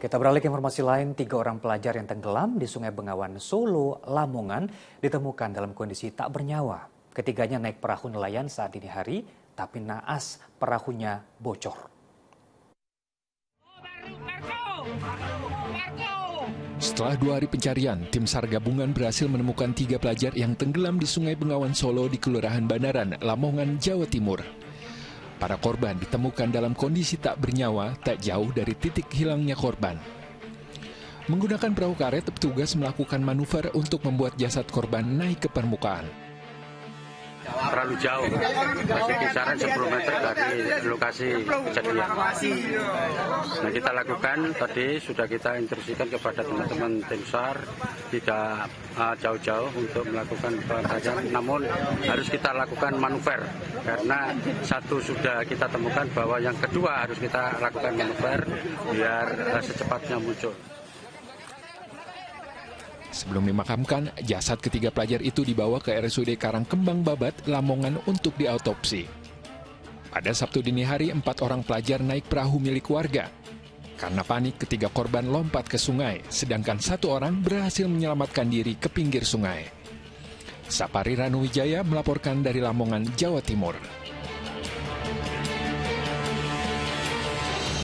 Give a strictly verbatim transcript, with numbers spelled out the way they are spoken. Kita beralih ke informasi lain, tiga orang pelajar yang tenggelam di Sungai Bengawan Solo, Lamongan, ditemukan dalam kondisi tak bernyawa. Ketiganya naik perahu nelayan saat dini hari, tapi naas perahunya bocor. Setelah dua hari pencarian, tim SAR gabungan berhasil menemukan tiga pelajar yang tenggelam di Sungai Bengawan Solo di Kelurahan Bandaran, Lamongan, Jawa Timur. Para korban ditemukan dalam kondisi tak bernyawa tak jauh dari titik hilangnya korban. Menggunakan perahu karet, petugas melakukan manuver untuk membuat jasad korban naik ke permukaan. Terlalu jauh, masih kisaran sepuluh meter dari lokasi kejadian. Nah, kita lakukan tadi sudah kita instruksikan kepada teman-teman tim SAR tidak jauh-jauh untuk melakukan pencarian, namun harus kita lakukan manuver karena satu sudah kita temukan bahwa yang kedua harus kita lakukan manuver biar secepatnya muncul. Sebelum dimakamkan, jasad ketiga pelajar itu dibawa ke R S U D Karangkembang, Babat, Lamongan untuk diautopsi. Pada Sabtu dini hari, empat orang pelajar naik perahu milik warga. Karena panik, ketiga korban lompat ke sungai, sedangkan satu orang berhasil menyelamatkan diri ke pinggir sungai. Sapari Ranu Wijaya melaporkan dari Lamongan, Jawa Timur.